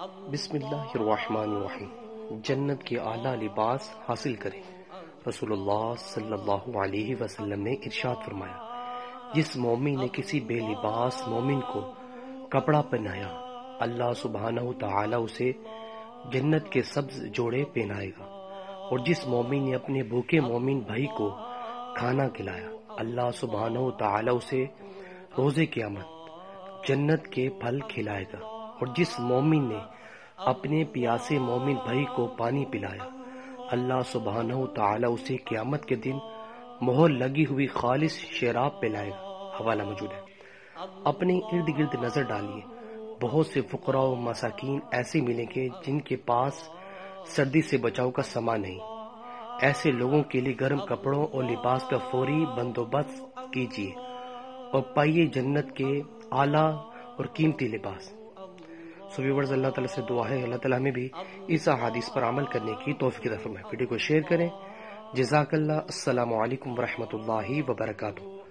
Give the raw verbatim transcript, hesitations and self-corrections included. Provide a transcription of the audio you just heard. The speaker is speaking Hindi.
बिस्मिल्लाहिर्रहमानिर्रहीम। जन्नत के आला लिबास हासिल करें। रसूलुल्लाह सल्लल्लाहु अलैहि वसल्लम ने इरशाद फरमाया, जिस मोमिन ने किसी बेलिबास मोमिन को कपड़ा पहनाया, अल्लाह सुब्हानहु तआला उसे जन्नत के सब्ज जोड़े पहनाएगा। और जिस मोमिन ने अपने भूखे मोमिन भाई को खाना खिलाया, अल्लाह सुब्हानहु तआला उसे रोजे क़यामत जन्नत के फल खिलाएगा। और जिस मोमिन ने अपने प्यासे मोमिन भाई को पानी पिलाया, अल्लाह सुब्हानहु तआला उसे क़यामत के दिन मोहर लगी हुई खालिस शराब पिलाएगा। हवाला मौजूद है। अपने इर्द गिर्द नजर डालिए, बहुत से फुकरा और मसाकीन ऐसे मिलेंगे जिनके पास सर्दी से बचाव का सामान नहीं। ऐसे लोगों के लिए गर्म कपड़ों और लिबास का फौरी बंदोबस्त कीजिए और पाइए जन्नत के आला और कीमती लिबास। सो व्यूअर्स, अल्लाह ताला से दुआ है अल्लाह ताला हमें भी इस अहादीस पर अमल करने की तौफीक अता फरमाए। वीडियो को शेयर करें। जज़ाकल्लाह। अस्सलामु अलैकुम वरहमतुल्लाहि वबरकातुहू।